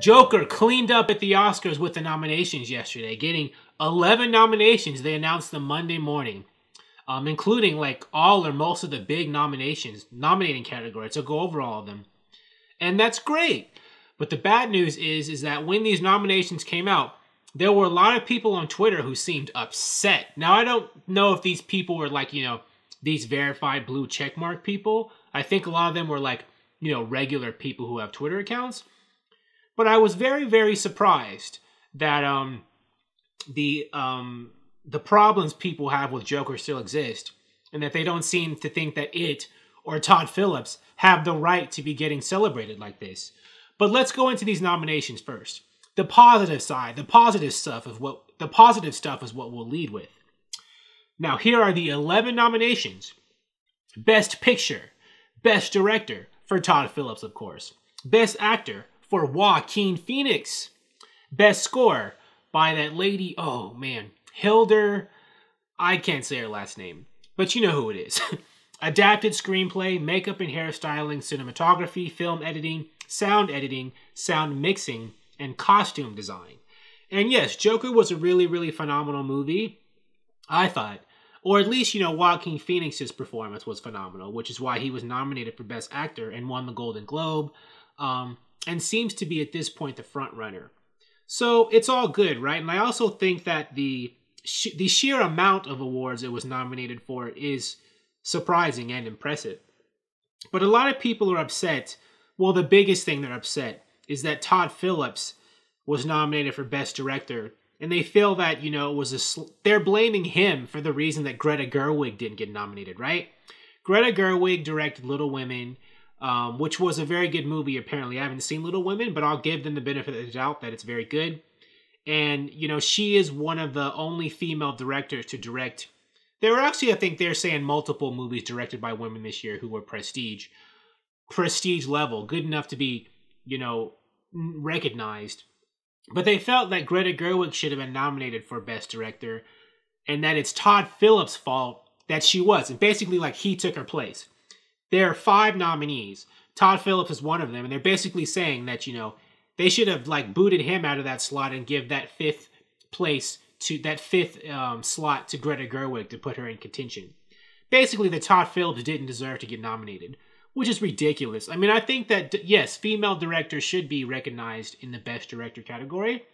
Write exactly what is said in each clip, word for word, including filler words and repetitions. Joker cleaned up at the Oscars with the nominations yesterday, getting eleven nominations. They announced them Monday morning, um, including like all or most of the big nominations, nominating categories. So go over all of them. And that's great. But the bad news is, is that when these nominations came out, there were a lot of people on Twitter who seemed upset. Now, I don't know if these people were like, you know, these verified blue checkmark people. I think a lot of them were like, you know, regular people who have Twitter accounts. But I was very, very surprised that um, the um, the problems people have with Joker still exist, and that they don't seem to think that it or Todd Phillips have the right to be getting celebrated like this. But let's go into these nominations first. The positive side, the positive stuff is what the positive stuff is what we'll lead with. Now, here are the eleven nominations: Best Picture, Best Director for Todd Phillips, of course; Best Actor for Joaquin Phoenix; Best Score by that lady, oh man, Hilder, I can't say her last name, but you know who it is. Adapted Screenplay, Makeup and Hairstyling, Cinematography, Film Editing, Sound Editing, Sound Mixing, and Costume Design. And yes, Joker was a really, really phenomenal movie, I thought. Or at least, you know, Joaquin Phoenix's performance was phenomenal, which is why he was nominated for Best Actor and won the Golden Globe. Um... and seems to be, at this point, the front runner. So it's all good, right? And I also think that the sh the sheer amount of awards it was nominated for is surprising and impressive. But a lot of people are upset. Well, the biggest thing they're upset is that Todd Phillips was nominated for Best Director, and they feel that, you know, it was a sl they're blaming him for the reason that Greta Gerwig didn't get nominated, right? Greta Gerwig directed Little Women, Um, which was a very good movie, apparently. I haven't seen Little Women, but I'll give them the benefit of the doubt that it's very good. And, you know, she is one of the only female directors to direct. There were actually, I think they're saying, multiple movies directed by women this year who were prestige. Prestige level, good enough to be, you know, recognized. But they felt that Greta Gerwig should have been nominated for Best Director, and that it's Todd Phillips' fault that she wasn't. Basically, like, he took her place. There are five nominees. Todd Phillips is one of them, and they're basically saying that, you know, they should have, like, booted him out of that slot and give that fifth place to that fifth um, slot to Greta Gerwig to put her in contention. Basically, that Todd Phillips didn't deserve to get nominated, which is ridiculous. I mean, I think that, yes, female directors should be recognized in the Best Director category,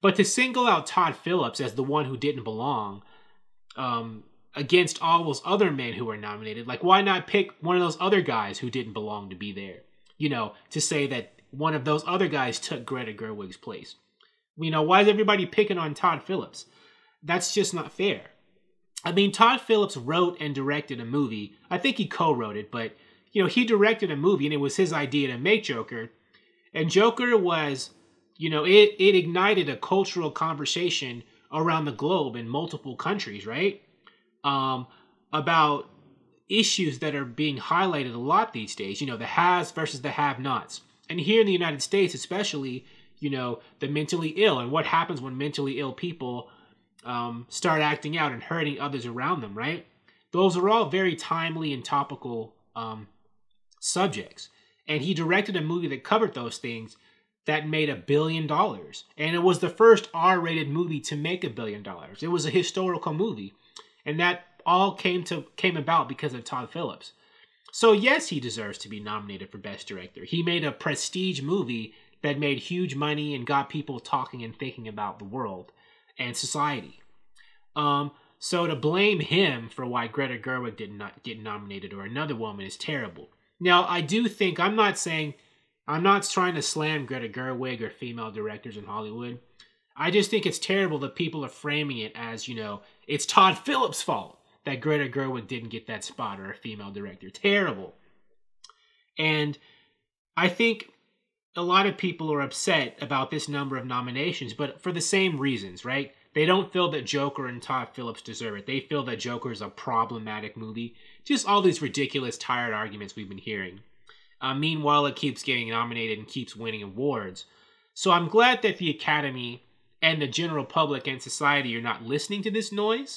but to single out Todd Phillips as the one who didn't belong, um... against all those other men who were nominated, like, why not pick one of those other guys who didn't belong to be there? You know, to say that one of those other guys took Greta Gerwig's place. You know, why is everybody picking on Todd Phillips? That's just not fair. I mean, Todd Phillips wrote and directed a movie. I think he co-wrote it, but, you know, he directed a movie, and it was his idea to make Joker. And Joker was, you know, it, it ignited a cultural conversation around the globe in multiple countries, right? Um, about issues that are being highlighted a lot these days, you know, the haves versus the have-nots. And here in the United States, especially, you know, the mentally ill and what happens when mentally ill people um, start acting out and hurting others around them, right? Those are all very timely and topical um, subjects. And he directed a movie that covered those things that made a billion dollars. And it was the first R rated movie to make a billion dollars. It was a historical movie. And that all came to came about because of Todd Phillips. So yes, he deserves to be nominated for Best Director. He made a prestige movie that made huge money and got people talking and thinking about the world and society. Um, so to blame him for why Greta Gerwig did not get nominated or another woman is terrible. Now, I do think, I'm not saying, I'm not trying to slam Greta Gerwig or female directors in Hollywood. I just think it's terrible that people are framing it as, you know, it's Todd Phillips' fault that Greta Gerwig didn't get that spot or a female director. Terrible. And I think a lot of people are upset about this number of nominations, but for the same reasons, right? They don't feel that Joker and Todd Phillips deserve it. They feel that Joker is a problematic movie. Just all these ridiculous, tired arguments we've been hearing. Uh, meanwhile, it keeps getting nominated and keeps winning awards. So I'm glad that the Academy and the general public and society are not listening to this noise,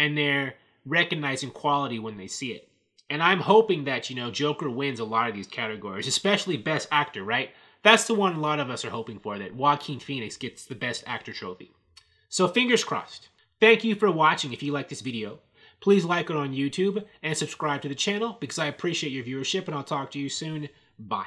and they're recognizing quality when they see it. And I'm hoping that, you know, Joker wins a lot of these categories, especially Best Actor, right? that's the one a lot of us are hoping for, that Joaquin Phoenix gets the Best Actor trophy. So fingers crossed. Thank you for watching. If you like this video, please like it on YouTube and subscribe to the channel, because I appreciate your viewership, and I'll talk to you soon. Bye.